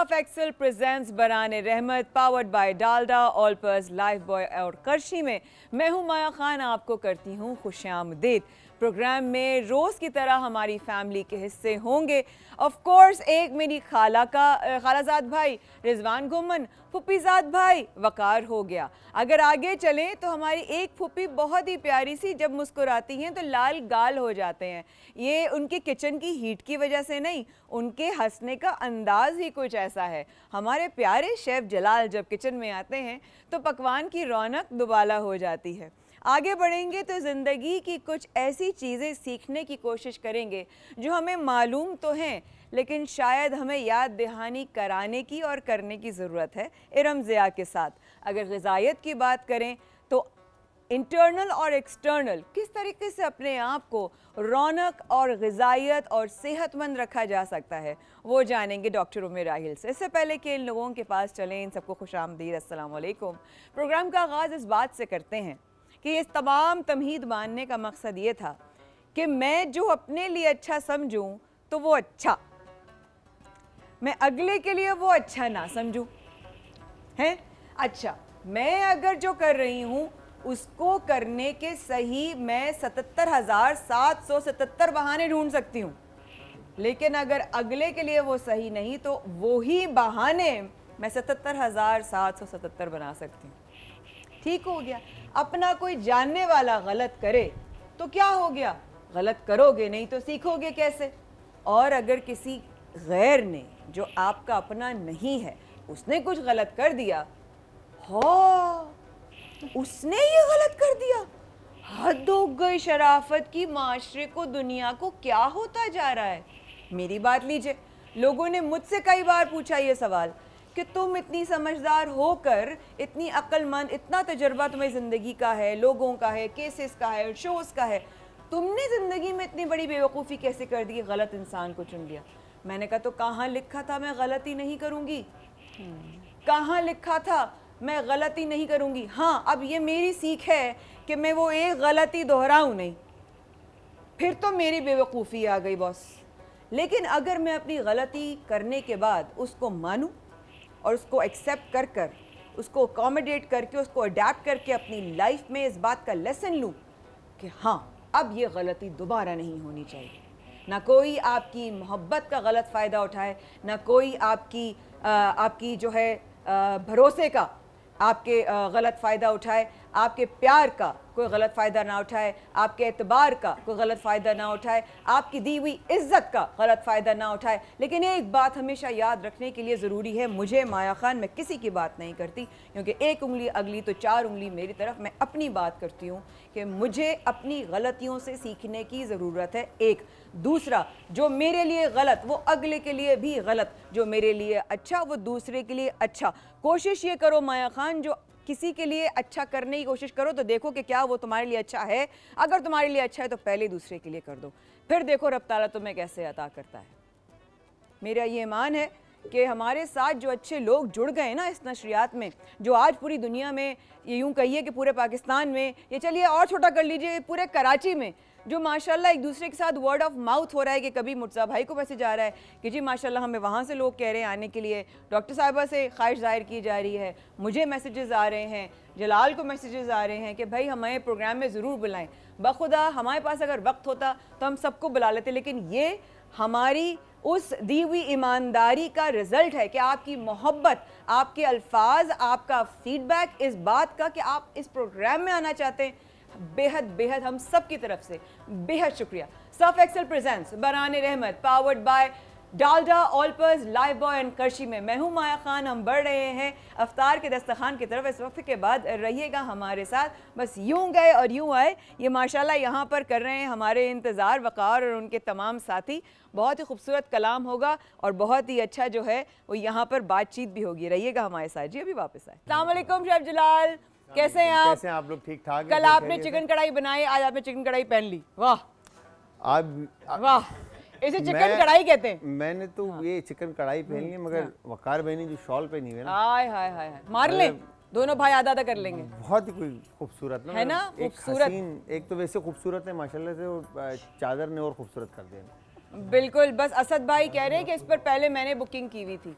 Surf Excel presents Barane रहमत powered by Dalda, Olpers, Lifebuoy और करशी में मैं हूं माया खान, आपको करती हूं खुशामदीद। प्रोग्राम में रोज़ की तरह हमारी फैमिली के हिस्से होंगे। ऑफ कोर्स एक मेरी खालाजाद भाई रिजवान घुमन, फुपीजाद भाई वकार हो गया। अगर आगे चलें तो हमारी एक फुपी बहुत ही प्यारी सी, जब मुस्कुराती हैं तो लाल गाल हो जाते हैं। ये उनके किचन की हीट की वजह से नहीं, उनके हंसने का अंदाज ही कुछ ऐसा है। हमारे प्यारे शेफ़ जलाल जब किचन में आते हैं तो पकवान की रौनक दुबाला हो जाती है। आगे बढ़ेंगे तो ज़िंदगी की कुछ ऐसी चीज़ें सीखने की कोशिश करेंगे जो हमें मालूम तो हैं लेकिन शायद हमें याद दहानी कराने की और करने की ज़रूरत है। इरम ज़िया के साथ अगर ग़िज़ायत की बात करें तो इंटरनल और एक्सटर्नल किस तरीके से अपने आप को रौनक और ग़िज़ायत और सेहतमंद रखा जा सकता है, वो जानेंगे डॉक्टर उम्मे राहिल से। इससे पहले कि इन लोगों के पास चलें, इन सबको खुशामदीद, अस्सलाम वालेकुम। प्रोग्राम का आगाज़ इस बात से करते हैं कि इस तमाम तमहीद मानने का मकसद ये था कि मैं जो अपने लिए अच्छा समझूं तो वो अच्छा, मैं अगले के लिए वो अच्छा ना समझूं। हैं, अच्छा मैं अगर जो कर रही हूँ उसको करने के सही मैं 77,777 बहाने ढूंढ सकती हूँ, लेकिन अगर अगले के लिए वो सही नहीं तो वो ही बहाने मैं 77,777 बना सकती हूँ। ठीक हो गया, अपना कोई जानने वाला गलत करे तो क्या हो गया, गलत करोगे नहीं तो सीखोगे कैसे। और अगर किसी गैर ने जो आपका अपना नहीं है उसने कुछ गलत कर दिया, हो उसने ये गलत कर दिया, हद हो गई शराफत की। माशरे को, दुनिया को क्या होता जा रहा है। मेरी बात लीजिए, लोगों ने मुझसे कई बार पूछा ये सवाल कि तुम इतनी समझदार होकर, इतनी अक्लमंद, इतना तजर्बा तुम्हें ज़िंदगी का है, लोगों का है, केसेस का है, शोज़ का है, तुमने ज़िंदगी में इतनी बड़ी बेवकूफ़ी कैसे कर दी कि गलत इंसान को चुन लिया। मैंने कहा तो कहाँ लिखा था मैं गलती नहीं करूँगी, कहाँ लिखा था मैं गलती नहीं करूँगी। हाँ, अब ये मेरी सीख है कि मैं वो एक गलती दोहराऊँ नहीं, फिर तो मेरी बेवकूफ़ी आ गई बॉस। लेकिन अगर मैं अपनी गलती करने के बाद उसको मानूँ और उसको एक्सेप्ट कर कर, उसको अकोमोडेट करके, उसको अडेप्ट करके अपनी लाइफ में इस बात का लेसन लूँ कि हाँ अब ये गलती दोबारा नहीं होनी चाहिए। ना कोई आपकी मोहब्बत का गलत फ़ायदा उठाए, ना कोई आपकी जो है भरोसे का आपके गलत फ़ायदा उठाए, आपके प्यार का कोई गलत फ़ायदा ना उठाए, आपके एतबार का कोई गलत फ़ायदा ना उठाए, आपकी दी हुई इज़्ज़त का गलत फ़ायदा ना उठाए। लेकिन एक बात हमेशा याद रखने के लिए ज़रूरी है, मुझे माया खान, मैं किसी की बात नहीं करती, क्योंकि एक उंगली अगली तो चार उंगली मेरी तरफ, मैं अपनी बात करती हूँ कि मुझे अपनी गलतियों से सीखने की ज़रूरत है। एक, दूसरा जो मेरे लिए गलत वो अगले के लिए भी गलत, जो मेरे लिए अच्छा वो दूसरे के लिए अच्छा। कोशिश ये करो माया खान, जो किसी के लिए अच्छा करने की कोशिश करो तो देखो कि क्या वो तुम्हारे लिए अच्छा है। अगर तुम्हारे लिए अच्छा है तो पहले दूसरे के लिए कर दो, फिर देखो रब ताला तुम्हें कैसे अता करता है। मेरा ये ईमान है कि हमारे साथ जो अच्छे लोग जुड़ गए ना इस नशरियात में, जो आज पूरी दुनिया में, ये यूँ कहिए कि पूरे पाकिस्तान में, ये चलिए और छोटा कर लीजिए पूरे कराची में, जो माशाल्लाह एक दूसरे के साथ वर्ड ऑफ माउथ हो रहा है कि कभी मुर्तज़ा भाई को मैसेज आ रहा है कि जी माशाल्लाह हमें वहाँ से लोग कह रहे हैं आने के लिए, डॉक्टर साहिबा से ख्वाहिश ज़ाहिर की जा रही है, मुझे मैसेजेस आ रहे हैं, जलाल को मैसेजेस आ रहे हैं कि भाई हमारे प्रोग्राम में ज़रूर बुलाएं। बखुदा हमारे पास अगर वक्त होता तो हम सबको बुला लेते, लेकिन ये हमारी उस दी हुई ईमानदारी का रिज़ल्ट है कि आपकी मोहब्बत, आपके अल्फाज, आपका फ़ीडबैक इस बात का कि आप इस प्रोग्राम में आना चाहते हैं। बेहद बेहद हम सब की तरफ से बेहद शुक्रिया। सर्फ एक्सेल प्रेजेंट्स बराने रहमत powered by Dalda, Olpers, Lifebuoy and करशी में मैं हूं माया खान। हम बढ़ रहे हैं अफ्तार के दस्तरखान की तरफ। इस वक्त के बाद रहिएगा हमारे साथ। बस यूं गए और यूं आए, ये माशाल्लाह यहाँ पर कर रहे हैं हमारे इंतज़ार वक़ार और उनके तमाम साथी। बहुत ही खूबसूरत कलाम होगा और बहुत ही अच्छा जो है वो यहाँ पर बातचीत भी होगी। रहिएगा हमारे साथ जी, अभी वापस आए। अस्सलाम वालेकुम शेफ जलाल, कैसे हैं आप? कैसे हैं आप लोग? ठीक ठाक। कल आपने चिकन कढ़ाई बनाई, आज आपने चिकन कढ़ाई पहन ली। वाह वाह, इसे चिकन कढ़ाई कहते हैं। मैंने तो ये चिकन कढ़ाई पहनी है, मगर वकार भाई ने जो शॉल पहनी है ना, हाय हाय हाय, मार ले दोनों भाई, आधा आधा कर लेंगे। बहुत ही खूबसूरत है ना, खूबसूरत। एक तो वैसे खूबसूरत है माशाल्लाह से, और चादर ने और खूबसूरत कर दिया। बिल्कुल, बस असद भाई कह रहे हैं कि इस पर पहले मैंने बुकिंग की हुई थी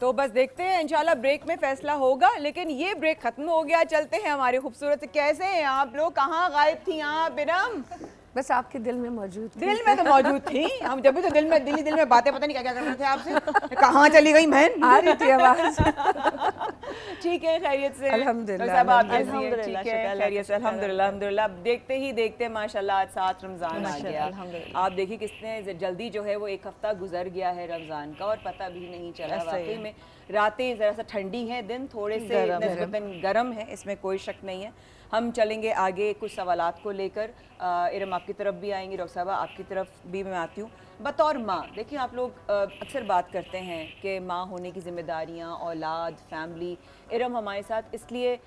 तो बस देखते हैं इंशाल्लाह ब्रेक में फैसला होगा। लेकिन ये ब्रेक खत्म हो गया, चलते हैं हमारे खूबसूरत। कैसे हैं आप लोग, कहाँ गायब थी आप इरम? बस आपके दिल में मौजूद, दिल में तो मौजूद थी। हम जब भी तो दिल में बातें पता नहीं क्या क्या कर रहे थे आपसे। कहाँ चली गई बहन? आ रही थी आवाज। ठीक है, खैरियत से? अल्हम्दुलिल्लाह। देखते ही देखते माशाल्लाह आज 7 रमज़ान आ गया। आप देखिए किसने जल्दी जो है वो एक हफ्ता गुजर गया है रमज़ान का और पता भी नहीं चला। वाकई में रातें ज़रा सा ठंडी हैं, दिन थोड़े से नस्बतन गर्म है, इसमें कोई शक नहीं है। हम चलेंगे आगे कुछ सवालात को लेकर। इरम आपकी तरफ भी आएंगी, डॉक्टर साहबा आपकी तरफ भी मैं आती हूँ। बतौर माँ देखिए आप लोग अक्सर बात करते हैं कि माँ होने की जिम्मेदारियाँ, औलाद, फैमिली। इरम हमारे साथ इसलिए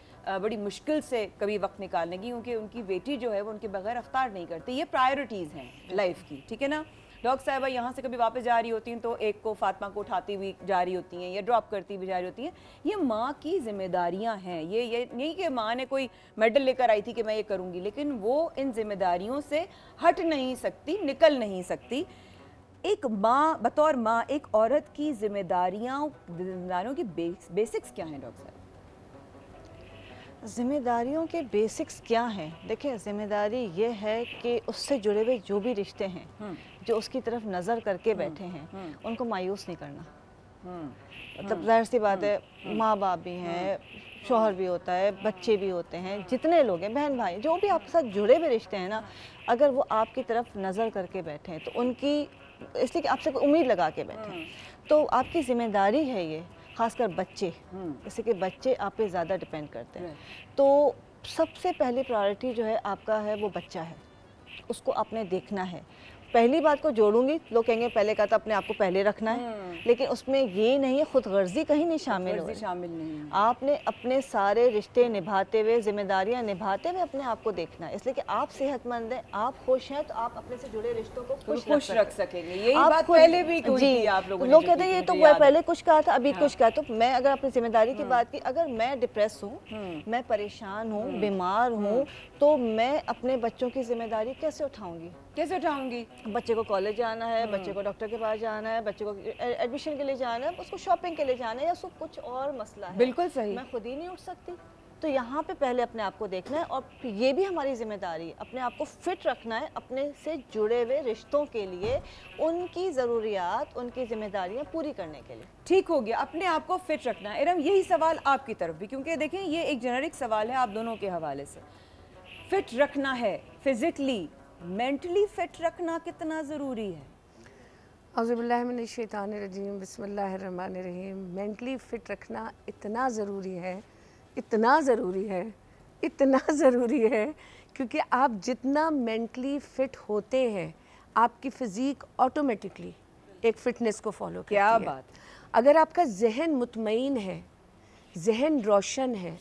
बड़ी मुश्किल से कभी वक्त निकालने की, क्योंकि उनकी बेटी जो है वो उनके बगैर अफ्तार नहीं करती। ये प्रायोरिटीज़ हैं लाइफ की, ठीक है ना? डॉक्टर साहिबा यहाँ से कभी वापस जा रही होती हैं तो एक को फातिमा को उठाती हुई जा रही होती हैं या ड्रॉप करती भी जा रही होती हैं। ये माँ की जिम्मेदारियाँ हैं। ये नहीं कि माँ ने कोई मेडल लेकर आई थी कि मैं ये करूँगी, लेकिन वो इन जिम्मेदारियों से हट नहीं सकती, निकल नहीं सकती। एक माँ, बतौर माँ एक औरत की जिम्मेदारियों की बेसिक्स क्या हैं डॉक्टर साहब? ज़िम्मेदारियों के बेसिक्स क्या हैं? देखिए ज़िम्मेदारी ये है कि उससे जुड़े हुए जो भी रिश्ते हैं, जो उसकी तरफ नज़र करके बैठे हैं, उनको मायूस नहीं करना। मतलब ज़ाहिर सी बात है, माँ बाप भी हैं, शोहर भी होता है, बच्चे भी होते हैं, जितने लोग हैं, बहन भाई, जो भी आपके साथ जुड़े हुए रिश्ते हैं ना, अगर वो आपकी तरफ नज़र करके बैठे हैं तो उनकी, इसलिए कि आपसे उम्मीद लगा के बैठे हैं, तो आपकी ज़िम्मेदारी है ये। खासकर बच्चे, जैसे कि बच्चे आप पे ज़्यादा डिपेंड करते हैं, तो सबसे पहली प्रायोरिटी जो है आपका है वो बच्चा है, उसको आपने देखना है। पहली बात को जोड़ूंगी, लोग कहेंगे पहले का तो अपने आप को पहले रखना है, लेकिन उसमें ये नहीं है, खुद गर्जी कहीं नहीं शामिल हो। शामिल नहीं है। आपने अपने सारे रिश्ते निभाते हुए, जिम्मेदारियां निभाते हुए अपने आप को देखना है, इसलिए कि आप सेहतमंद हैं, आप खुश हैं, तो आप अपने से जुड़े रिश्तों को खुश रख सकेंगे। यही बात पहले भी जी आप लोग कहते हैं ये तो मैं पहले कुछ कहा था, अभी कुछ कहा। तो मैं अगर अपनी जिम्मेदारी की बात की, अगर मैं डिप्रेस हूँ, मैं परेशान हूँ, बीमार हूँ, तो मैं अपने बच्चों की जिम्मेदारी कैसे उठाऊँगी? कैसे उठाऊँगी? बच्चे को कॉलेज जाना है, बच्चे को डॉक्टर के पास जाना है, बच्चे को एडमिशन के लिए जाना है, उसको शॉपिंग के लिए जाना है, या उसको कुछ और मसला है। बिल्कुल सही। मैं खुद ही नहीं उठ सकती, तो यहाँ पे पहले अपने आप को देखना है। और ये भी हमारी जिम्मेदारी, अपने आप को फिट रखना है, अपने से जुड़े हुए रिश्तों के लिए उनकी ज़रूरियात, उनकी जिम्मेदारियाँ पूरी करने के लिए। ठीक हो गया, अपने आप को फिट रखना है। इरम यही सवाल आपकी तरफ भी, क्योंकि देखें ये एक जेनेरिक सवाल है आप दोनों के हवाले से। फिट रखना है फिज़िकली, मेंटली फिट रखना कितना ज़रूरी है? औज़ुबिल्लाहि मिनश्शैतानिर्रजीम, बिस्मिल्लाहिर्रहमानिर्रहीम। मेंटली फिट रखना इतना ज़रूरी है, इतना ज़रूरी है, इतना ज़रूरी है, क्योंकि आप जितना मेंटली फ़िट होते हैं आपकी फ़िज़ीक ऑटोमेटिकली एक फ़िटनेस को फॉलो करती है। क्या बात! अगर आपका जहन मुतमईन है, जहन रोशन है,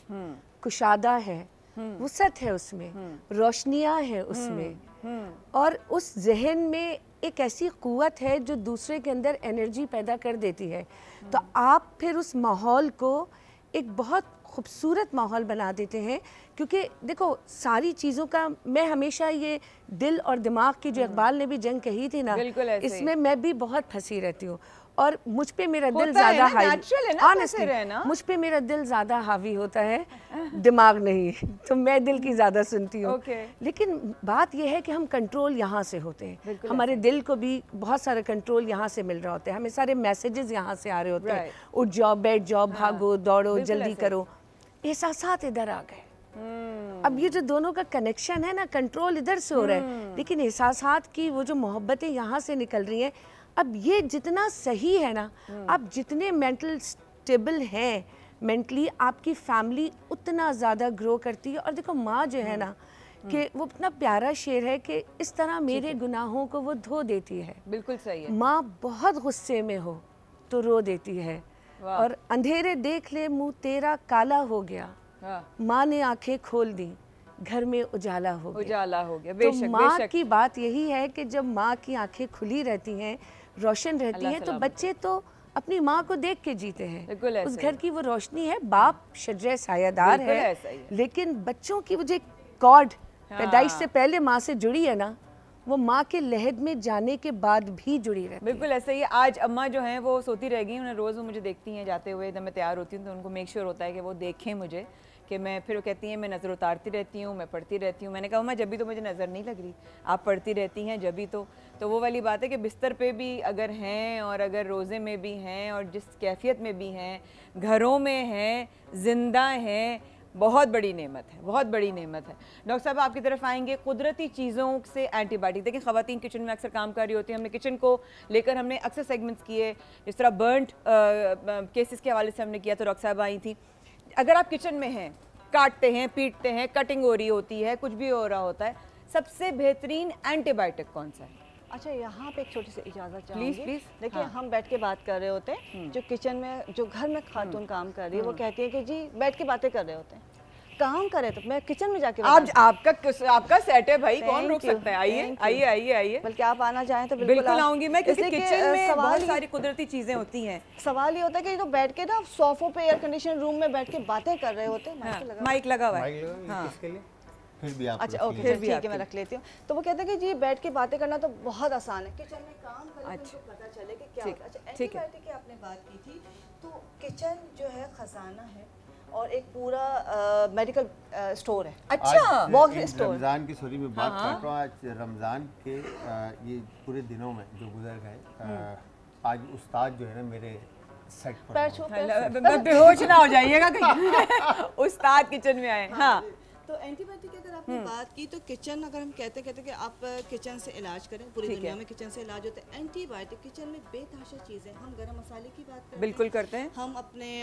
कुशादा है, वसअत है, उसमें रोशनियाँ हैं, उसमें और उस जहन में एक ऐसी क़ुव्वत है जो दूसरे के अंदर एनर्जी पैदा कर देती है, तो आप फिर उस माहौल को एक बहुत खूबसूरत माहौल बना देते हैं। क्योंकि देखो सारी चीज़ों का, मैं हमेशा ये दिल और दिमाग की जो इकबाल ने भी जंग कही थी ना, इसमें मैं भी बहुत फंसी रहती हूँ और मुझ पे मेरा दिल ज़्यादा हावी, ऑनेस्टली मुझ पे मेरा दिल ज़्यादा हावी होता है, दिमाग नहीं, तो मैं दिल की ज़्यादा सुनती हूँ। लेकिन बात यह है कि हम कंट्रोल यहाँ से होते हैं, हमारे दिल को भी बहुत सारा कंट्रोल यहाँ से मिल रहा होता है, हमें सारे मैसेजेस यहाँ से आ रहे होते हैं, उठ जाओ, बैठ जाओ, भागो, दौड़ो, जल्दी करो, एहसासात इधर आ गए। अब ये जो दोनों का कनेक्शन है ना, कंट्रोल इधर से हो रहा है, लेकिन एहसासात की वो जो मोहब्बतें यहाँ से निकल रही हैं। अब ये जितना सही है ना, आप जितने मेंटल स्टेबल हैं मेंटली, आपकी फैमिली उतना ज़्यादा ग्रो करती है। और देखो माँ जो है ना, कि वो अपना प्यारा शेर है कि इस तरह मेरे गुनाहों को वो धो देती है। बिल्कुल सही है। माँ बहुत गुस्से में हो तो रो देती है, और अंधेरे देख ले मुँह तेरा काला हो गया, माँ ने आंखें खोल दी, घर में उजाला हो गया, उजाला हो गया। बेशक, तो माँ की बात यही है कि जब माँ की आंखें खुली रहती हैं, रोशन रहती हैं, तो बच्चे तो अपनी माँ को देख के जीते हैं, उस घर की वो रोशनी है। बाप शजरे सायादार है, लेकिन बच्चों की वो जो कॉर्ड पैदाइश से पहले माँ से जुड़ी है ना, वो माँ के लहद में जाने के बाद भी जुड़ी रहती है। बिल्कुल ऐसा ही आज अम्मा जो हैं वो सोती रह गई, उन्हें रोज़ वो मुझे देखती हैं जाते हुए, जब मैं तैयार होती हूँ तो उनको मेक श्योर होता है कि वो देखें मुझे कि मैं, फिर वो कहती हैं मैं नज़र उतारती रहती हूँ, मैं पढ़ती रहती हूँ। मैंने कहा अम्मा जब भी तो मुझे नज़र नहीं लग रही, आप पढ़ती रहती हैं जब भी तो वो वाली बात है कि बिस्तर पे भी अगर हैं और अगर रोज़े में भी हैं और जिस कैफियत में भी हैं, घरों में हैं, ज़िंदा हैं, बहुत बड़ी नेमत है, बहुत बड़ी नेमत है। डॉक्टर साहब आपकी तरफ आएंगे, कुदरती चीज़ों से एंटीबायोटिक। देखिए ख़वातीन किचन में अक्सर काम कर रही होती हैं, हमने किचन को लेकर हमने अक्सर सेगमेंट्स किए, जिस तरह बर्न्ड केसेस के हवाले से हमने किया तो डॉक्टर साहब आई थी। अगर आप किचन में हैं, काटते हैं, पीटते हैं, कटिंग हो रही होती है, कुछ भी हो रहा होता है, सबसे बेहतरीन एंटीबायोटिक कौन सा है? अच्छा यहाँ पे एक छोटी सी इजाज़त चाहिए प्लीज़। देखिए हाँ। हम बैठ के बात कर रहे होते हैं, जो किचन में जो घर में खातून काम कर रही है वो कहती है कि जी बैठ के बातें कर रहे होते हैं, काम करे तो मैं किचन में जाके आप, आपका सेट है भाई, कौन रोक सकता है। आइए आइए आइए आइए, बल्कि आप आना चाहें तो बिल्कुल आऊंगी मैं। किचन में बहुत सारी कुदरती चीजें होती हैं। सवाल ये होता है कि तो बैठ के ना सोफों पे एयर कंडीशन रूम में बैठ के बातें कर रहे होते हैं, माइक लगा हुआ है, फिर भी आप अच्छा ओके फिर भी ठीक है मैं रख लेती हूँ। तो वो कहते हैं कि जी बैठ के बातें करना तो बहुत आसान है, किचन में काम करें तो पता चले कि क्या। अच्छा ठीक है, कि आपने बात की थी तो किचन जो है खजाना है और एक पूरा मेडिकल स्टोर है। अच्छा वॉकिंग स्टोर। रमज़ान की सॉरी मैं बात कर रहा हूँ, आज रमज़ान के ये पूरे दिनों में जो गुजर गए, आज उस्ताद जो है ना मेरे सेट पर, बेहोश ना हो जाइएगा कहीं, उस्ताद किचन में आए। हाँ तो एंटीबायोटिक की अगर आपने बात की तो किचन, अगर हम कहते हैं कि आप किचन से इलाज करें, पूरी दुनिया में किचन से इलाज होता है। एंटीबायोटिक किचन में बेतहाशा चीज़ें, हम गरम मसाले की बात करते हैं, बिल्कुल करते हैं, हम अपने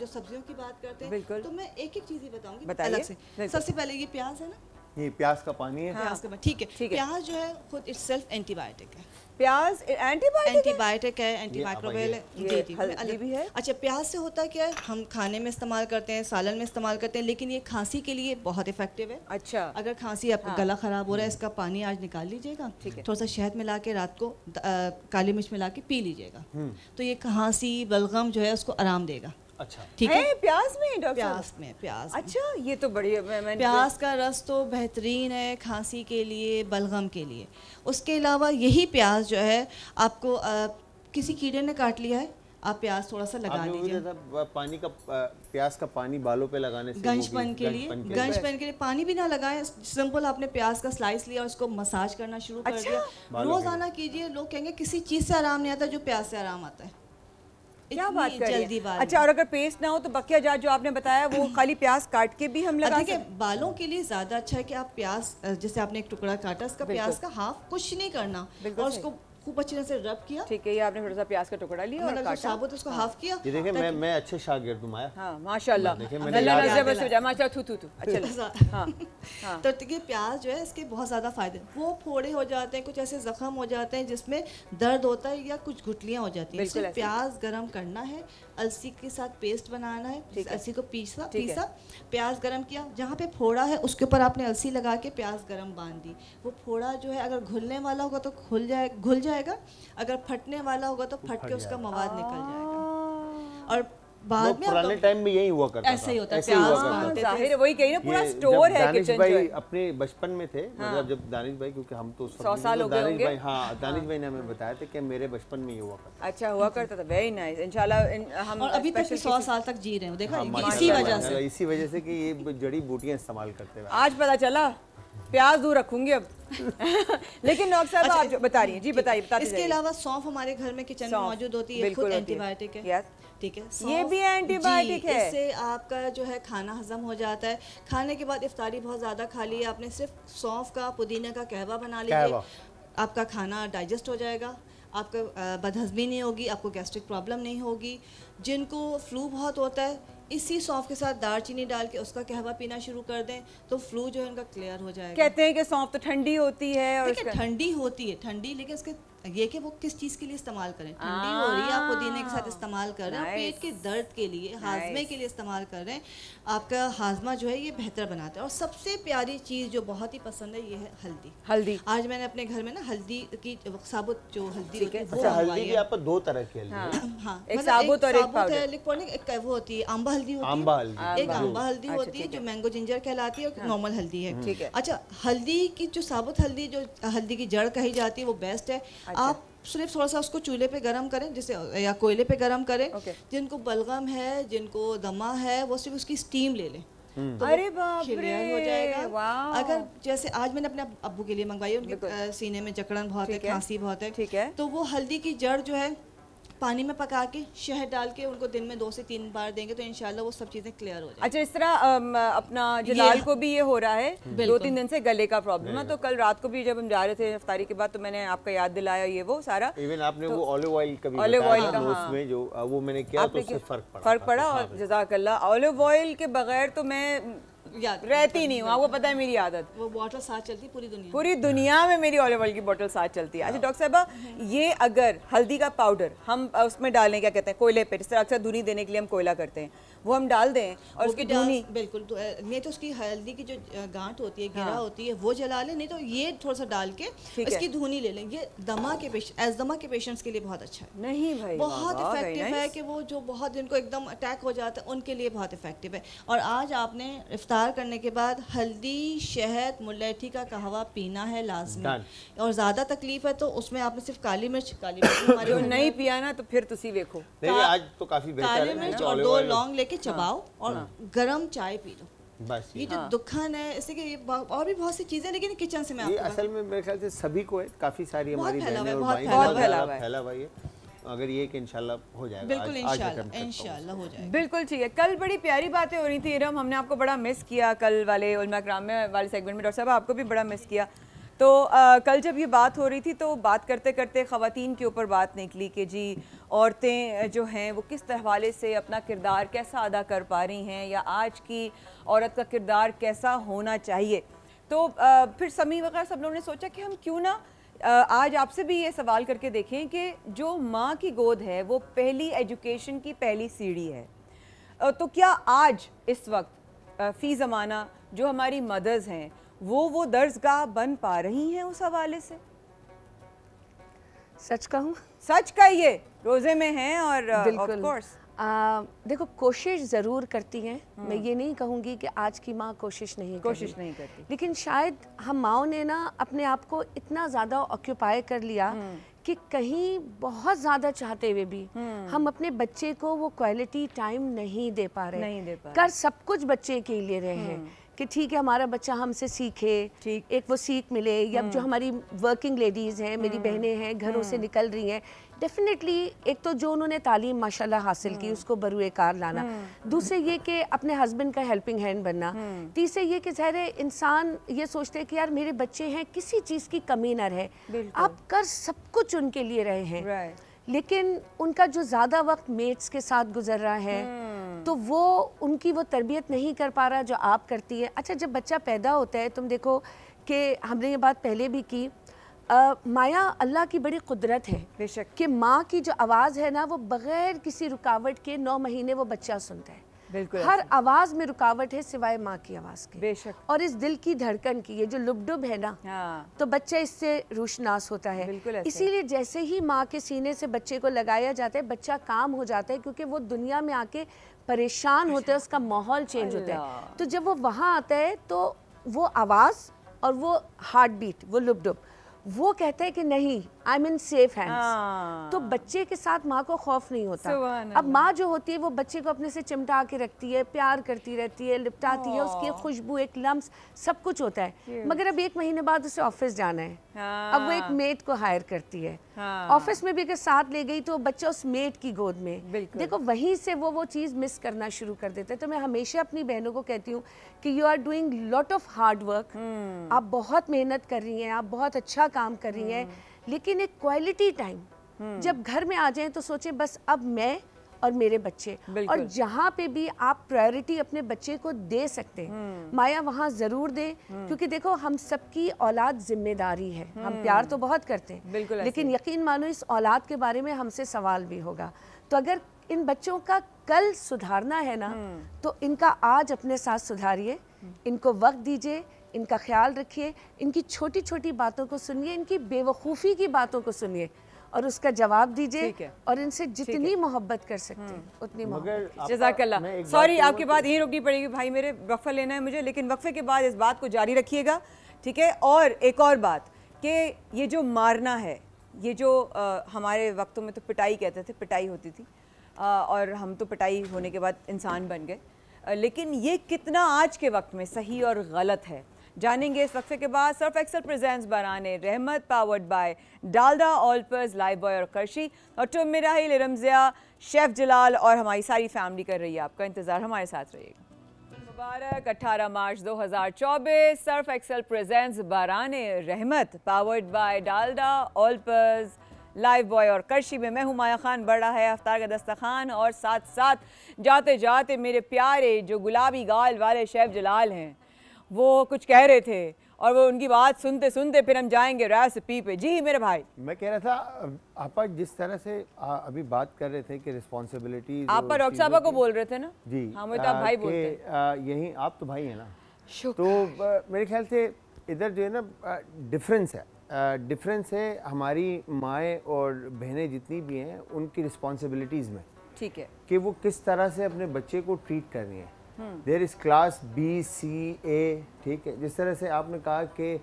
जो सब्जियों की बात करते हैं, बिल्कुल। तो मैं एक एक चीज़ ही बताऊँगी अलग से। सबसे पहले ये प्याज है ना, ये प्याज का पानी है, प्याज का ठीक है, प्याज जो है खुद इट्स सेल्फ एंटीबायोटिक है, प्याज एंटीबायोटिक है, एंटीमाइक्रोबियल है। अच्छा प्याज से होता क्या है, हम खाने में इस्तेमाल करते हैं, सालन में इस्तेमाल करते हैं, लेकिन ये खांसी के लिए बहुत इफेक्टिव है। अच्छा अगर खांसी आपका गला खराब हो रहा है, इसका पानी आज निकाल लीजिएगा, थोड़ा सा शहद मिला के रात को काली मिर्च मिला के पी लीजिएगा, तो ये खांसी बलगम जो है उसको आराम देगा। अच्छा ठीक है, प्याज में डॉक्टर, प्याज में प्याज। अच्छा ये तो बढ़िया, प्याज का रस तो बेहतरीन है खांसी के लिए, बलगम के लिए। उसके अलावा यही प्याज जो है आपको किसी कीड़े ने काट लिया है, आप प्याज थोड़ा सा लगा दीजिए, पानी का प्याज का पानी बालों पे लगाने से गंजपन के लिए, गंजपन के लिए पानी भी ना लगाएं, सिंपल आपने प्याज का स्लाइस लिया और उसको मसाज करना शुरू कर दिया, रोजाना कीजिए। लोग कहेंगे किसी चीज़ से आराम नहीं आता जो प्याज से आराम आता है, क्या बात कर जल्दी बात। अच्छा और अगर पेस्ट ना हो तो बकिया जात जो आपने बताया वो खाली प्याज काट के भी हम लगा के, बालों के लिए ज्यादा अच्छा है कि आप प्याज, जैसे आपने एक टुकड़ा काटा उसका प्याज का हाफ, कुछ नहीं करना और उसको खूब अच्छी तरह से रब किया, ठीक है, ये आपने थोड़ा सा प्याज का टुकड़ा लिया और काटा, साबुत उसको हाफ किया। ये देखिए मैं अच्छे शागिर्द हूं माया। हां माशाल्लाह, अल्लाह रज़ा बस हो जाए माशाल्लाह, थू थू थू अच्छा। हां तो ये प्याज जो है इसके बहुत ज्यादा फायदे, वो फोड़े हो जाते हैं, कुछ ऐसे जख्म हो जाते हैं जिसमें दर्द होता है या कुछ गुठलियां हो जाती हैं, इसको प्याज गरम करना है, अलसी के साथ पेस्ट बनाना है, अलसी को पीसा, प्याज गरम किया, जहाँ पे फोड़ा है उसके ऊपर आपने अलसी लगा के प्याज गरम बांध दी, वो फोड़ा जो है अगर घुलने वाला होगा तो घुल जाएगा, अगर फटने वाला होगा तो फट के उसका मवाद निकल जाएगा। और बाद में पुराने टाइम में यही हुआ करता था, ऐसे ही होता है, जाहिर है वही कही ना, पूरा स्टोर है किचन भाई है। अपने बचपन में थे मतलब जब दानिश भाई, क्योंकि हम तो 100 साल हो गए होंगे, हाँ दानिश भाई ने हमें बताया था कि मेरे बचपन में ये हुआ करता, अच्छा हुआ करता था, वेरी नाइस। इंशाल्लाह हम अभी तक 100 साल तक जी रहे हैं, देखा इसी वजह से कि ये जड़ी बूटियां इस्तेमाल करते हैं। आज पता चला, प्याज दूर रखूंगी अब। लेकिन डॉक्टर साहब आप जो बता रही हैं जी बताइए। इसके अलावा सौंफ हमारे घर में किचन में मौजूद होती है, खुद एंटीबायोटिक है, ठीक है, ये भी एंटीबायोटिक है, इससे आपका जो है खाना हजम हो जाता है। खाने के बाद इफ्तारी बहुत ज्यादा खा ली है आपने, सिर्फ सौंफ का पुदीने का कहवा बना लीजिए, आपका खाना डाइजेस्ट हो जाएगा, आपका बदहजमी नहीं होगी, आपको गैस्ट्रिक प्रॉब्लम नहीं होगी। जिनको फ्लू बहुत होता है, इसी सौंफ के साथ दालचीनी डाल के उसका कहवा पीना शुरू कर दें तो फ्लू जो है उनका क्लियर हो जाएगा। कहते हैं कि सौंफ तो ठंडी होती है, और ठंडी होती है, ठंडी लेकिन उसके ये कि वो किस चीज़ के लिए इस्तेमाल करें, ठंडी हो रही है आप पुदीने के साथ इस्तेमाल कर रहे हैं, पेट के दर्द के लिए, हाजमे के लिए इस्तेमाल कर रहे हैं, आपका हाजमा जो है ये बेहतर बनाता है। और सबसे प्यारी चीज़ जो बहुत ही पसंद है ये है हल्दी। हल्दी आज मैंने अपने घर में ना हल्दी की साबुत जो हल्दी होती है वो हल्दी आपको दो तरह की हल्दी, हाँ एक साबुत और एक पाउडर इलेक्ट्रॉनिक, एक वो होती है आंबा हल्दी होती है, एक आंबा हल्दी होती है जो मैंगो जिंजर कहलाती है और नॉर्मल हल्दी है। ठीक है, अच्छा हल्दी की जो साबुत हल्दी जो हल्दी की जड़ कही जाती है वो बेस्ट है। आप सिर्फ थोड़ा सा उसको चूल्हे पे गरम करें जैसे या कोयले पे गरम करें। जिनको बलगम है, जिनको दमा है, वो सिर्फ उसकी स्टीम ले लें तो अरे बाप रे हो जाएगा। अगर जैसे आज मैंने अपने अब्बू के लिए मंगवाई, उनके सीने में जकड़न बहुत है, खांसी बहुत है, ठीक है, तो वो हल्दी की जड़ जो है पानी में पका के शहद डाल के उनको दिन में 2 से 3 बार देंगे तो इंशाल्लाह वो सब चीज़ें क्लियर हो जाएंगी। अच्छा इस तरह अपना जलाल को भी ये हो रहा है 2-3 दिन से गले का प्रॉब्लम है, तो कल रात को भी जब हम जा रहे थे इफ्तारी के बाद तो मैंने आपका याद दिलाया ये वो सारा। इवन आपने वो ऑलिव ऑयल का भी ऑलिव ऑयल का उसमें जो वो मैंने किया तो उससे फर्क पड़ा। और जज़ाकल्लाह, ऑलिव ऑयल के बगैर तो मैं रहती नहीं हूँ, आपको पता है मेरी आदत, वो बोतल साथ चलती पूरी दुनिया में मेरी ऑलिव ऑयल की बोतल साथ चलती है। अच्छा डॉक्टर साहबा, ये अगर हल्दी का पाउडर हम उसमें डालें, क्या कहते हैं कोयले पे, जिस तरह अक्सर धुनी देने के लिए हम कोयला करते हैं, वो हम डाल दें और उसकी धुनी बिल्कुल नहीं तो उसकी हल्दी की जो गांठ होती है गिरा होती है वो जला लें, नहीं तो ये थोड़ा सा डाल के इसकी धुनी ले लें। ये दमा के एस्मा के पेशेंट्स के लिए बहुत अच्छा है, नहीं भाई बहुत इफेक्टिव है कि वो जो बहुत जिनको एकदम अटैक हो जाता है उनके लिए बहुत इफेक्टिव है। और आज आपने इफ्तार करने के बाद हल्दी शहद मुलैठी का कहवा पीना है लाजमी, और ज़्यादा तकलीफ है तो उसमें आपने सिर्फ काली मिर्च जो नहीं पिया ना तो फिर तुसी देखो आज तो काफ़ी काली मिर्च और 2 लौंग लेके चबाओ और गर्म चाय पी लो बस। ये जो दुखान है इससे कि और भी बहुत सी चीज़ें, लेकिन किचन से मैं असल में मेरे ख्याल से सभी को है, काफ़ी सारी हमारी फैला हुआ है, अगर ये कि इंशाल्लाह हो जाएगा, बिल्कुल इंशाल्लाह हो जाएगा, बिल्कुल ठीक है। कल बड़ी प्यारी बातें हो रही थी इरम, हमने आपको बड़ा मिस किया कल वाले उलमा कराम वाले सेगमेंट में, डॉक्टर साहब आपको भी बड़ा मिस किया। तो कल जब ये बात हो रही थी तो बात करते करते ख़वातीन के ऊपर बात निकली कि जी औरतें जो हैं वो किस हवाले से अपना किरदार कैसा अदा कर पा रही हैं या आज की औरत का किरदार कैसा होना चाहिए, तो फिर समी वगैरह सब लोगों ने सोचा कि हम क्यों ना आज आपसे भी ये सवाल करके देखें कि जो माँ की गोद है वो पहली एजुकेशन की पहली सीढ़ी है, तो क्या आज इस वक्त फ़ी ज़माना जो हमारी मदर्स हैं वो दर्जगाह बन पा रही हैं उस हवाले से? सच कहूँ, सच कहिए, रोज़े में हैं और ऑफ कोर्स देखो कोशिश ज़रूर करती हैं, मैं ये नहीं कहूँगी कि आज की माँ कोशिश नहीं करती, लेकिन शायद हम माओ ने ना अपने आप को इतना ज़्यादा ऑक्यूपाई कर लिया कि कहीं बहुत ज़्यादा चाहते हुए भी हम अपने बच्चे को वो क्वालिटी टाइम नहीं दे पा रहे कर सब कुछ बच्चे के लिए रहे हैं कि ठीक है हमारा बच्चा हमसे सीखे, एक वो सीख मिले, या जो हमारी वर्किंग लेडीज़ हैं, मेरी बहनें हैं घरों से निकल रही हैं, डेफिनेटली एक तो जो उन्होंने तालीम माशाल्लाह हासिल की उसको बरूएकार लाना, दूसरे ये कि अपने हस्बैंड का हेल्पिंग हैंड बनना, तीसरे ये कि ज़ाहिर है इंसान ये सोचते हैं कि यार मेरे बच्चे हैं किसी चीज़ की कमी ना रहे, आप कर सब कुछ उनके लिए रहे हैं, लेकिन उनका जो ज़्यादा वक्त मेट्स के साथ गुजर रहा है तो वो उनकी वो तरबियत नहीं कर पा रहा जो आप करती है। अच्छा जब बच्चा पैदा होता है तुम देखो कि हमने ये बात पहले भी की, माया अल्लाह की बड़ी कुदरत है बेशक कि माँ की जो आवाज़ है ना वो बग़ैर किसी रुकावट के 9 महीने वो बच्चा सुनता है, बिल्कुल हर आवाज़ में रुकावट है सिवाय माँ की आवाज़ के बेशक, और इस दिल की धड़कन की ये जो लुबडुब है ना तो बच्चा इससे रोशनास होता है, इसीलिए जैसे ही माँ के सीने से बच्चे को लगाया जाता है बच्चा काम हो जाता है क्योंकि वो दुनिया में आके परेशान होता है, उसका माहौल चेंज होता है, तो जब वो वहाँ आता है तो वो आवाज़ और वो हार्ट बीट वो लुपडुप वो कहता है कि नहीं I am in safe hands, तो बच्चे के साथ माँ को खौफ नहीं होता। अब माँ जो होती है वो बच्चे को अपने से चिमटा के रखती है, प्यार करती रहती है, लिपटाती है, उसकी खुशबू एक लम्स सब कुछ होता है, मगर अब 1 महीने बाद उसे ऑफिस जाना है, अब वो एक मेड को हायर करती है, ऑफिस में भी अगर साथ ले गई तो बच्चा उस मेड की गोद में, देखो वहीं से वो चीज़ मिस करना शुरू कर देता है। तो मैं हमेशा अपनी बहनों को कहती हूँ कि you are doing lot of hard work, आप बहुत मेहनत कर रही हैं, आप बहुत अच्छा काम कर रही हैं, लेकिन एक क्वालिटी टाइम जब घर में आ जाए तो सोचें बस अब मैं और मेरे बच्चे, और जहाँ पे भी आप प्रायोरिटी अपने बच्चे को दे सकते हैं माया वहाँ ज़रूर दे, क्योंकि देखो हम सबकी औलाद जिम्मेदारी है, हम प्यार तो बहुत करते हैं लेकिन यकीन मानो इस औलाद के बारे में हमसे सवाल भी होगा। तो अगर इन बच्चों का कल सुधारना है ना तो इनका आज अपने साथ सुधारिए, इनको वक्त दीजिए, इनका ख्याल रखिए, इनकी छोटी छोटी बातों को सुनिए, इनकी बेवकूफ़ी की बातों को सुनिए और उसका जवाब दीजिए और इनसे जितनी मोहब्बत कर सकते हैं उतनी मोहब्बत। जज़ाकल्लाह। सॉरी आपके बात यहीं रोकनी पड़ेगी भाई, मेरे वक्फा लेना है मुझे, लेकिन वक्फे के बाद इस बात को जारी रखिएगा, ठीक है। और एक और बात कि ये जो मारना है, ये जो हमारे वक्तों में तो पिटाई कहते थे, पिटाई होती थी और हम तो पिटाई होने के बाद इंसान बन गए, लेकिन ये कितना आज के वक्त में सही और गलत है जानेंगे इस वक्फे के बाद। सर्फ एक्सेल प्रेजेंट्स बाराने रहमत powered by Dalda, Olpers, Lifebuoy और करशी, और टॉम उम्मे राहिल, इरम ज़िया, शेफ़ जलाल और हमारी सारी फैमिली कर रही है आपका इंतज़ार। हमारे साथ रहिएगा। मुबारक 18 मार्च 2024। सर्फ एक्सेल प्रेजेंट्स बाराने रहमत powered by Dalda, Olpers, Lifebuoy और करशी में मैं हूँ माया खान। बड़ा है अफ्तार का दस्तरखान और साथ साथ जाते जाते मेरे प्यारे जो गुलाबी गाल वाले शेफ़ जलाल हैं वो कुछ कह रहे थे और वो उनकी बात सुनते सुनते फिर हम जाएंगे रेसिपी पे। जी मेरे भाई, मैं कह रहा था आपा जिस तरह से अभी बात कर रहे थे कि रिस्पॉन्सिबिलिटी, आपा डॉक्टर साहब को बोल रहे थे ना जी, हाँ मैं तो आप भाई बोलते हैं, यही आप तो भाई हैं ना, तो मेरे ख्याल से इधर जो है ना डिफरेंस है, डिफरेंस है हमारी माएँ और बहनें जितनी भी हैं उनकी रिस्पॉन्सिबिलिटीज़ में, ठीक है, कि वो किस तरह से अपने बच्चे को ट्रीट करनी है। There is class B, C, A, ठीक है, जिस तरह से आपने कहा कि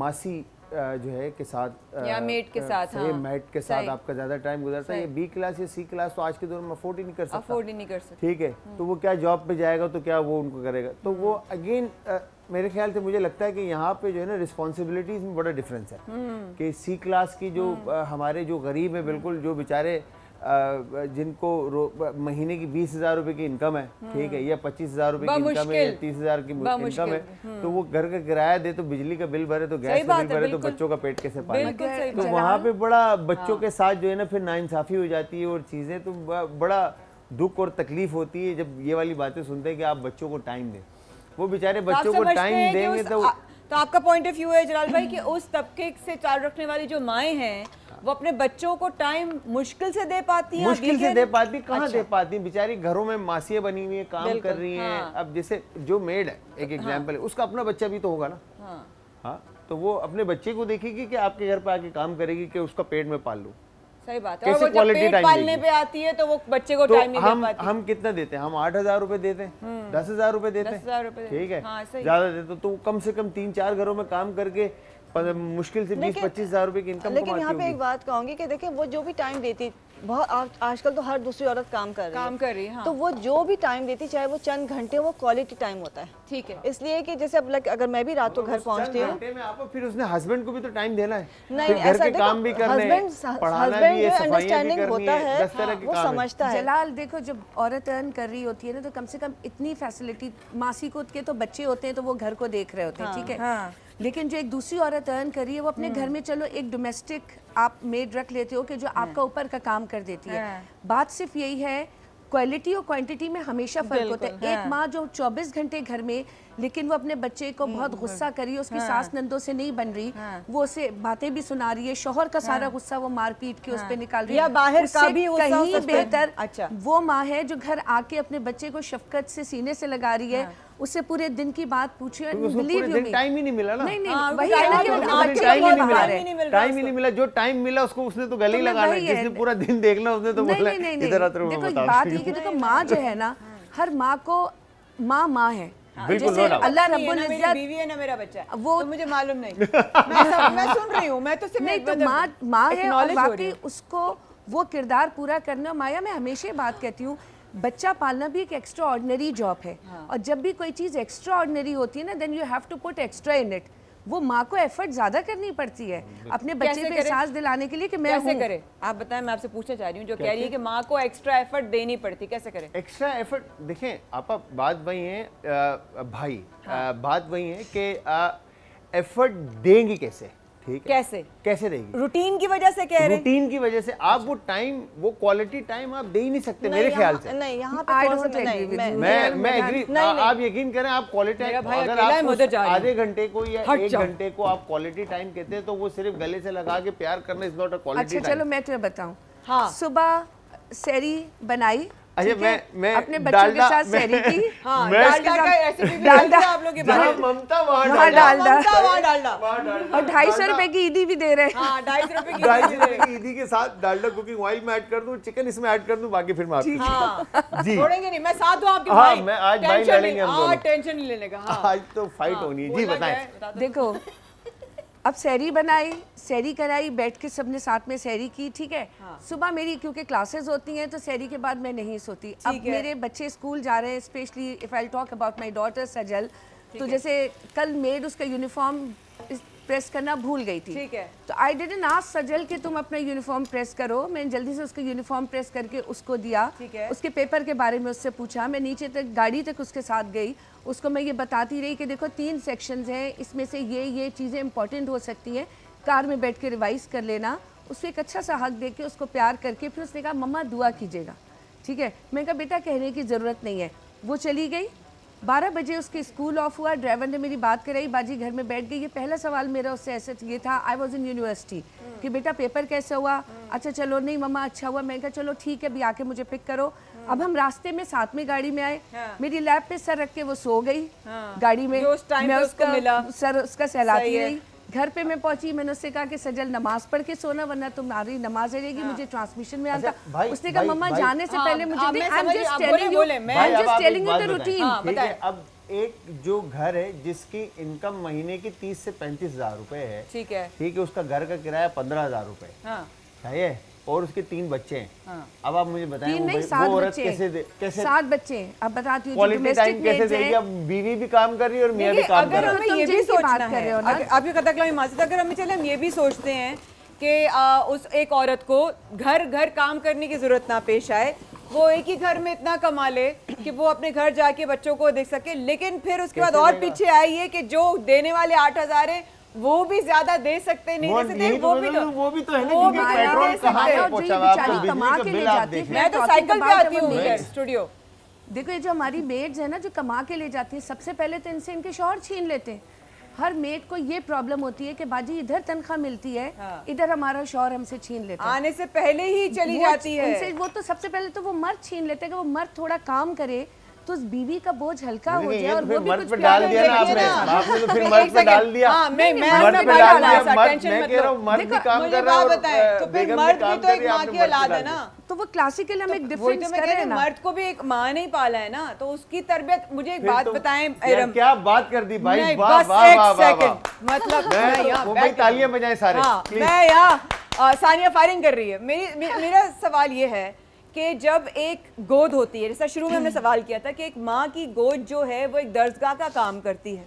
मासी जो है के साथ या मेट के साथ, हाँ, मेट के साथ आपका ज़्यादा टाइम गुजरता है, ये B क्लास या C क्लास तो आज के दौर में अफोर्ड ही नहीं कर सकता, ठीक है, तो वो क्या जॉब पे जाएगा तो क्या वो उनको करेगा, तो वो अगेन मेरे ख्याल से मुझे लगता है कि यहाँ पे जो है ना रिस्पॉन्सिबिलिटीज़ में बड़ा डिफरेंस है कि C क्लास की जो हमारे जो गरीब है बिल्कुल, जो बेचारे जिनको महीने की 20,000 रुपए की इनकम है, ठीक है, या 25,000 रुपए की इनकम है, 30,000 की इनकम है, तो वो घर का किराया दे, तो बिजली का बिल भरे, तो गैस का बिल भरे, तो बच्चों का पेट कैसे पाले, तो वहाँ पे बड़ा बच्चों के साथ जो है ना फिर नाइंसाफी हो जाती है और चीज़ें, तो बड़ा दुख और तकलीफ होती है जब ये वाली बातें सुनते हैं कि आप बच्चों को टाइम दें, वो बेचारे बच्चों को टाइम देंगे। तो आपका पॉइंट ऑफ व्यू है जलाल भाई कि उस तबके से चाल रखने वाली जो माएँ हैं वो अपने बच्चों को टाइम मुश्किल से दे पाती हैं, मुश्किल से दे पाती, कहाँ अच्छा दे पाती हैं, बेचारी घरों में मासियाँ बनी हुई हैं, काम कर रही हैं, हाँ। अब जैसे जो मेड है एक एग्जांपल है, उसका अपना बच्चा भी तो होगा ना, हाँ, हाँ, तो वो अपने बच्चे को देखेगी कि आपके घर पे आके काम करेगी कि उसका पेट में पाल लूँ, सही बात है, और वो जब पेट पालने पे आती है तो वो बच्चे को टाइम नहीं दे पाती। हम कितना देते हैं, हम 8,000 रुपए देते हैं, 10,000 रुपए देते हैं, ठीक है, ज्यादा देते, तो कम से कम 3-4 घरों में काम करके मुश्किल से 20-25,000 रुपए की इनकम। लेकिन यहाँ पे एक बात कहूँगी कि देखिए वो जो भी टाइम देती, बहुत आजकल तो हर दूसरी औरत काम कर रही है, हाँ। तो वो जो भी टाइम देती चाहे वो चंद घंटे, वो क्वालिटी टाइम होता है, ठीक है, इसलिए कि जैसे अब अगर मैं भी रात को घर पहुँचती हूँ, फिर उसने हस्बैंड को भी तो टाइम देना है, नहीं ऐसा काम भी करना है, अंडरस्टैंडिंग होता है, वो समझता है। जलाल देखो जब औरत अर्न कर रही होती है ना तो कम से कम इतनी फैसिलिटी, मासी को के तो बच्चे होते हैं तो वो घर को देख रहे होते हैं, ठीक है, लेकिन जो एक दूसरी औरत अर्न कर रही है वो अपने घर में, चलो एक डोमेस्टिक आप मेड रख लेते हो कि जो आपका ऊपर का काम कर देती है, बात सिर्फ यही है क्वालिटी और क्वांटिटी में हमेशा फर्क होता है। एक माँ जो 24 घंटे घर में, लेकिन वो अपने बच्चे को बहुत गुस्सा कर रही है, उसकी सास नंदों से नहीं बन रही, वो उसे बातें भी सुना रही है, शोहर का सारा गुस्सा वो मारपीट के उस पे निकाल रही है, या बाहर का भी कहीं बेहतर वो माँ है जो घर आके अपने बच्चे को शफकत से सीने से लगा रही है, उससे पूरे दिन की बात पूछिए, टाइम ही नहीं मिला ना, नहीं नहीं टाइम ही नहीं मिला, जो टाइम मिला उसको उसने तो गले लगाना है, जिसने पूरा दिन देखना उसने तो बोला इधर आते। देखो बात ये कि देखो माँ जो है ना, हर माँ को माँ है, जैसे अल्लाह रब्बुल इज्जत बीवी है ना मेरा बच्चा, वो तो मुझे मालूम नहीं, मैं सुन रही हूँ, मैं तो सिर्फ नहीं, तो माँ है और बाकी उसको वो किरदार पूरा करना। माया मैं हमेशा बात कहती हूँ बच्चा पालना भी एक एक्स्ट्रा ऑर्डिनरी जॉब है, और जब भी कोई चीज़ एक्स्ट्रा ऑर्डिनरी होती है ना then you have to put extra in it, वो माँ को एफर्ट ज्यादा करनी पड़ती है अपने बच्चे पे एहसास दिलाने के लिए कि मैं कैसे करे, आप बताएं, मैं आपसे पूछना चाह रही हूँ जो कह रही है कि माँ को एक्स्ट्रा एफर्ट देनी पड़ती, कैसे करें एक्स्ट्रा एफर्ट? देखें आप बात वही है भाई, बात वही है कि एफर्ट देंगी कैसे, ठीक है, कैसे कैसे रहेगी? रूटीन की वजह से कह रहे हैं, रूटीन की वजह से आप वो टाइम, वो क्वालिटी टाइम आप दे ही नहीं सकते मेरे ख्याल से। नहीं, यहाँ पे मैं एग्री, आप यकीन करें, आप क्वालिटी टाइम अगर आप आधे घंटे को या एक घंटे को आप क्वालिटी टाइम कहते हैं तो वो सिर्फ गले से लगा के प्यार करना is not a quality time. चलो मैं तुम्हें बताऊँ, सुबह सेरी बनाई, अच्छा मैं अपने बच्चों के साथ सैरी की, हाँ, डालडा का रेसिपी डालडा आप लोग के बारे में, ममता वहाँ डालडा और 250 रुपए की ईदी भी दे रहे हैं, हाँ 250 रुपए की ईदी के साथ डालडा कुकिंग ऑयल में ऐड कर दूं, चिकन इसमें ऐड कर दूं, बाकी फिर मैं आपकी छोड़ेंगे नहीं, मैं साथ हूँ आपके भाई, मैं आज भाई लड़ेंगे हम दोनों, टेंशन नहीं लेने का, आज तो फाइट होनी है जी। बताएं देखो, अब सैरी बनाई, सैरी कराई, बैठ के सबने साथ में सैरी की, ठीक है। हाँ। सुबह मेरी क्योंकि क्लासेस होती हैं तो सैरी के बाद मैं नहीं सोती। अब मेरे बच्चे स्कूल जा रहे हैं, specially if I talk about my daughter Sajal, तो जैसे कल मेड उसका यूनिफॉर्म प्रेस करना भूल गई थी, ठीक है, तो आई डिडंट आस्क सजल कि तुम अपना यूनिफॉर्म प्रेस करो, मैंने जल्दी से उसका यूनिफॉर्म प्रेस करके उसको दिया, उसके पेपर के बारे में उससे पूछा, मैं नीचे तक गाड़ी तक उसके साथ गई, उसको मैं ये बताती रही कि देखो 3 सेक्शंस हैं, इसमें से ये चीज़ें इंपॉर्टेंट हो सकती हैं, कार में बैठ के रिवाइज कर लेना। उसको एक अच्छा सा हक दे के उसको प्यार करके फिर उसने कहा मम्मा दुआ कीजिएगा, ठीक है, मैंने कहा बेटा कहने की ज़रूरत नहीं है। वो चली गई, 12 बजे उसके स्कूल ऑफ हुआ, ड्राइवर ने मेरी बात कराई, बाजी घर में बैठ गई। ये पहला सवाल मेरा उससे ऐसे ये था, आई वॉज इन यूनिवर्सिटी, कि बेटा पेपर कैसा हुआ, अच्छा चलो, नहीं मम्मा अच्छा हुआ, मैंने कहा चलो ठीक है, अभी आके मुझे पिक करो। अब हम रास्ते में साथ में गाड़ी में आए, मेरी लैब पे सर रख के वो सो गई, गाड़ी में मैं उसको मिला, सर उसका सहलाती रही। घर पे मैं पहुंची, मैंने उससे कहा कि सजल नमाज पढ़ के सोना वरना तुम्हारी नमाज रहेगी, मुझे ट्रांसमिशन में आता। उसने कहा मम्मा जाने से पहले मुझे, अब एक जो घर है जिसकी इनकम महीने की 30 से 35 हजार रुपए है, ठीक है, ठीक है, उसका घर का किराया 15,000 रुपए और उसके 3 बच्चे हैं। हाँ। अब आप मुझे बताएं वो औरत कैसे 7 बच्चे हैं, अब बताती हूँ क्वालिटी टाइम कैसे देगी। अब बीवी भी काम कर रही है और मियां भी काम कर रहा है। ये भी सोचना है, आपकी कतकलामी माजिद, अगर हम चले हम ये भी सोचते हैं कि उस एक औरत को घर काम करने की जरूरत ना पेश आए, वो एक ही घर में इतना कमा ले कि वो अपने घर जाके बच्चों को देख सके, लेकिन फिर उसके बाद और पीछे आई है कि जो देने वाले 8,000 है वो भी ज्यादा दे सकते नहीं, दे सकते, वो भी तो है ना, पेट्रोल कहाँ से पहुँचावा, आपको कमा के ले जाती है। मैं तो साइकिल पे आती हूँ स्टूडियो। देखो ये जो हमारी मेड्स है ना जो कमा के ले जाती है, सबसे पहले तो इनसे इनके शौहर छीन लेते हैं। हर मेड को ये प्रॉब्लम होती है कि बाजी इधर तनख्वाह मिलती है, हाँ, इधर हमारा शौहर हमसे छीन लेता है, आने से पहले ही चली जाती है उनसे। वो तो सबसे पहले तो वो मर्द छीन लेते हैं, कि वो मर्द थोड़ा काम करे तो उस बीवी का बोझ हल्का हो जाए, और वो भी कुछ डाल दिया ना आपने, तो फिर मर्द पे डाल दिया। हां मैं डाल दिया, टेंशन मत लो, मर्द भी काम कर रहा है, बता तो फिर मर्द भी तो एक मां की औलाद है ना, तो वो क्लासिकल हम एक डिफरेंस कर रहे हैं ना, मर्द को भी एक मां ने ही पाला है ना, तो उसकी तरबियत। मुझे एक बात बताएं इरम, क्या बात कर दी भाई, वाह वाह वाह, मतलब मैं तालियां बजाएं सारे। मैं यहां सानिया फायरिंग कर रही है। मेरा सवाल ये है कि जब एक गोद होती है, जैसा शुरू में हमने सवाल किया था कि एक माँ की गोद जो है वो एक दर्जगाह का काम करती है,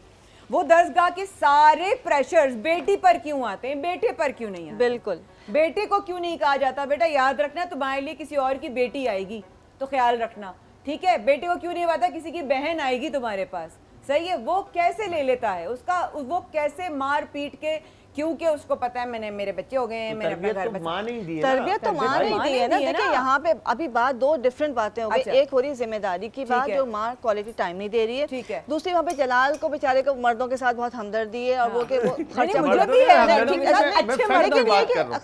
वो दर्जगाह के सारे प्रेशर्स बेटी पर क्यों आते हैं, बेटे पर क्यों नहीं आते? बिल्कुल, बेटे को क्यों नहीं कहा जाता बेटा याद रखना तुम्हारे लिए किसी और की बेटी आएगी तो ख्याल रखना, ठीक है, बेटे को क्यों नहीं पता किसी की बहन आएगी तुम्हारे पास, सही है, वो कैसे ले लेता है उसका, वो कैसे मार पीट के, क्योंकि उसको पता है मैंने मेरे बच्चे हो गए हैं, मैंने अपना घर बचाना है। तरबियत तो माँ नहीं दी है ना, देखिए यहाँ पे अभी बात दो डिफरेंट बातें हो गई। अच्छा। एक हो रही है जिम्मेदारी की बात, जो माँ क्वालिटी टाइम नहीं दे रही है, ठीक है, दूसरी वहाँ पे जलाल को बेचारे को मर्दों के साथ बहुत हमदर्दी है, और वो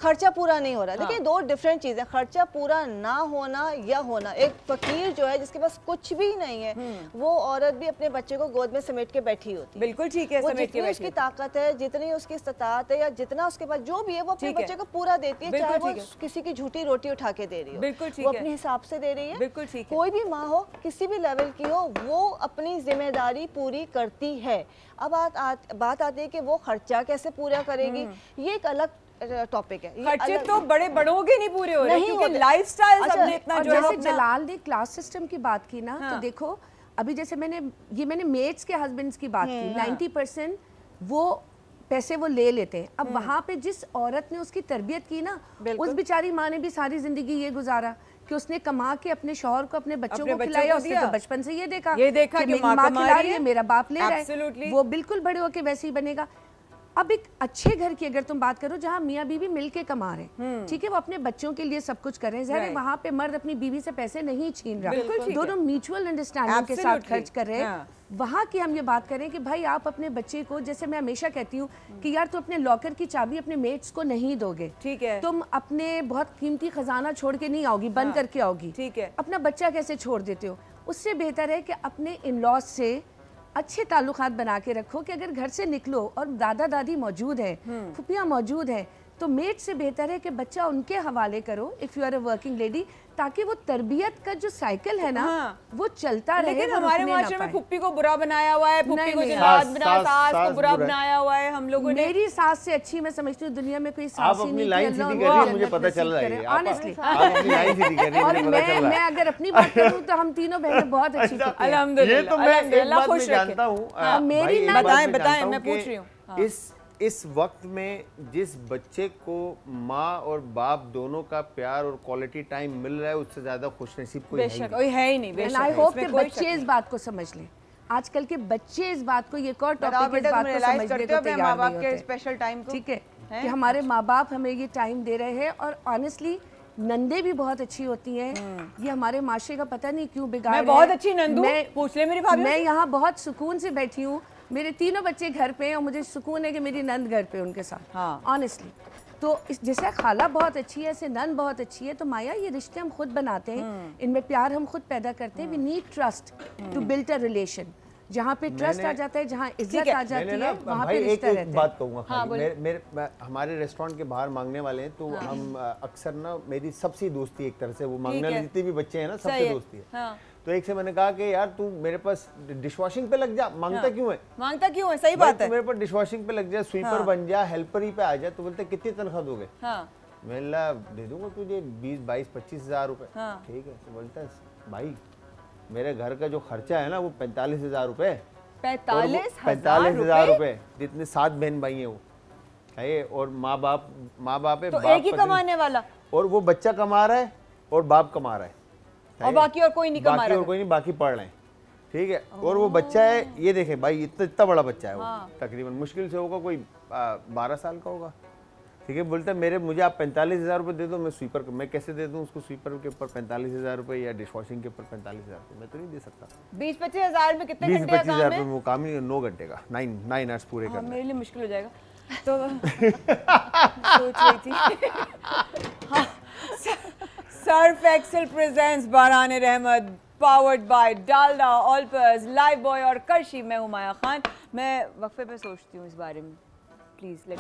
खर्चा पूरा नहीं हो रहा है। देखिए दो डिफरेंट चीजें, खर्चा पूरा ना होना या होना। एक फकीर जो है जिसके पास कुछ भी नहीं है, वो औरत भी अपने बच्चे को गोद में समेट के बैठी होती है, बिल्कुल ठीक है, जितनी उसकी ताकत है, जितनी उसकी सत्ता है, या जितना उसके पास जो भी है वो अपने बच्चे को पूरा देती है, चाहे वो किसी की झूठी रोटी उठा के दे रही हो, बिल्कुल ठीक है, वो अपने हिसाब से दे रही है, बिल्कुल ठीक है, कोई भी माँ हो किसी भी लेवल की हो, वो अपनी जिम्मेदारी पूरी करती है। अब बात आती है कि वो खर्चा कैसे पूरा करेगी, ये एक अलग टॉपिक है। खर्चे तो बड़े बड़ों के नहीं पूरे हो रहे, क्योंकि लाइफस्टाइल सबने इतना जो है। जैसे जलाल ने क्लास सिस्टम की बात की ना, तो देखो अभी जैसे मैंने मेड्स के हस्बैंड्स की बात की, 90% वो पैसे वो ले लेते हैं। अब वहाँ पे जिस औरत ने उसकी तरबियत की ना, उस बेचारी माँ ने भी सारी जिंदगी ये गुजारा कि उसने कमा के अपने शौहर को, अपने बच्चों को खिलाया, उसने तो बचपन से ये देखा कि मेरी माँ खिला रही है, मेरा बाप ले रहा है, वो बिल्कुल बड़े होके वैसे ही बनेगा। अब एक अच्छे घर की अगर तुम बात करो जहाँ मियाँ बीवी मिलके कमा रहे हैं, ठीक है, वो अपने बच्चों के लिए सब कुछ कर रहे हैं, ज़ाहिर है वहाँ पे मर्द अपनी बीवी से पैसे नहीं छीन रहा, दोनों म्यूचुअल अंडरस्टैंडिंग के साथ खर्च कर रहे हैं। वहाँ की हम ये बात करें कि भाई आप अपने बच्चे को, जैसे मैं हमेशा कहती हूँ कि यार तुम अपने लॉकर की चाबी अपने मेट्स को नहीं दोगे, ठीक है, तुम अपने बहुत कीमती खजाना छोड़ के नहीं आओगी, बंद करके आओगी, ठीक है, अपना बच्चा कैसे छोड़ देते हो। उससे बेहतर है कि अपने इन-लॉज से अच्छे ताल्लुकात बना के रखो कि अगर घर से निकलो और दादा दादी मौजूद है, फुफिया मौजूद है, तो मेड से बेहतर है कि बच्चा उनके हवाले करो if you are a working lady, ताकि वो तरबियत का जो साइकिल है ना, हाँ, वो चलता रहे। लेकिन हमारे माशरे में फुप्पी को बुरा बनाया हुआ है, फुप्पी को जिहाद बनाया, सास को बुरा बनाया हुआ है हम लोगों ने। मेरी सास से अच्छी मैं समझती हूँ दुनिया में कोई सास ही नहीं है, मुझे पता चल रहा है ऑनेस्टली। और मैं अगर अपनी बात करूँ तो हम तीनों बहनें बहुत अच्छी, अल्हम्दुलिल्लाह खुश रहता हूँ। मेरी ना बताएं, मैं पूछ रही हूँ, इस वक्त में जिस बच्चे को माँ और बाप दोनों का प्यार और क्वालिटी टाइम मिल रहा है, उससे ज्यादा खुशनसीब कोई है ही नहीं। बेशक आई होप कि बच्चे इस बात को समझ लें, आजकल के बच्चे इस बात को, ये एक और टॉपिक इस बात को समझने को तैयार नहीं होते। स्पेशल टाइम को, ठीक है, कि हमारे माँ बाप हमें ये टाइम दे रहे हैं। और ऑनेस्टली नंदे भी बहुत अच्छी होती हैं, ये हमारे माशरे का पता नहीं क्यों बिगाड़ रहे हैं। मैं बहुत अच्छी नंदू, पूछ ले मेरी भाभी, मैं यहाँ बहुत सुकून से बैठी हूँ, मेरे तीनों बच्चे घर पे हैं और मुझे सुकून है कि मेरी नंद घर पे उनके साथ, हाँ, ऑनेस्टली। तो इस जैसे खाला बहुत अच्छी है, ऐसे नंद बहुत अच्छी है। तो माया, ये रिश्ते हम खुद बनाते हैं, इनमें प्यार हम खुद पैदा करते हैं। We need trust to build a relation, जहाँ पे ट्रस्ट आ जाता है, जहाँ इज्जत आ जाती है, वहाँ पे रिश्ता रहता है। बात कहूँगा, हाँ, मेरे हमारे रेस्टोरेंट के बाहर मांगने वाले हैं, तो हम अक्सर ना, मेरी सबसे दोस्ती एक तरह से, वो मांगने वाले जितने भी बच्चे हैं ना, सबसे दोस्ती है। तो एक से मैंने कहा कि यार तू मेरे पास डिशवाशिंग पे लग जा, मांगता क्यों है, मांगता क्यों है, सही बात है, मेरे पास डिशवाशिंग पे लग जा, स्वीपर बन जा, हेल्पर ही पे आ जा। तो बोलते कितनी तनख्वाह दोगे, मैं दे दूंगा तुझे 20-22-25 हज़ार रुपए, ठीक है। तो बोलता है भाई मेरे घर का जो खर्चा है ना वो 45,000 रुपए, 45,000 रुपए, जितने 7 बहन भाई हैं वो है, और माँ बाप है, तो एक ही कमाने वाला, और वो बच्चा कमा रहा है और बाप कमा रहा है, और बाकी और कोई नहीं कमा रहा है, और कोई नहीं, बाकी पढ़ रहे हैं, ठीक है। और वो बच्चा है, ये देखें भाई इतना बड़ा बच्चा है वो, तकरीबन मुश्किल से होगा कोई 12 साल का होगा, ठीक है। बोलता है मेरे, मुझे आप 45,000 रुपये दे दो, मैं स्वीपर, मैं कैसे दे दूँ उसको, स्वीपर के ऊपर 45,000 रुपये या डिशवाशिंग के ऊपर 45,000 रुपये मैं तो नहीं दे सकता। 20-25 हज़ार में कितने, 20-25 हज़ार में वो काम ही 9 घंटे का, 9 आवर्स पूरे करना, मेरे लिए मुश्किल हो जाएगा। तो सोच रही थी Surf Excel presents Baran-e-Rehmat, powered by Dalda, Olpers, Lifebuoy और करशी। मैं हूं माया खान। मैं वक्फे पे सोचती हूँ इस बारे में, प्लीज़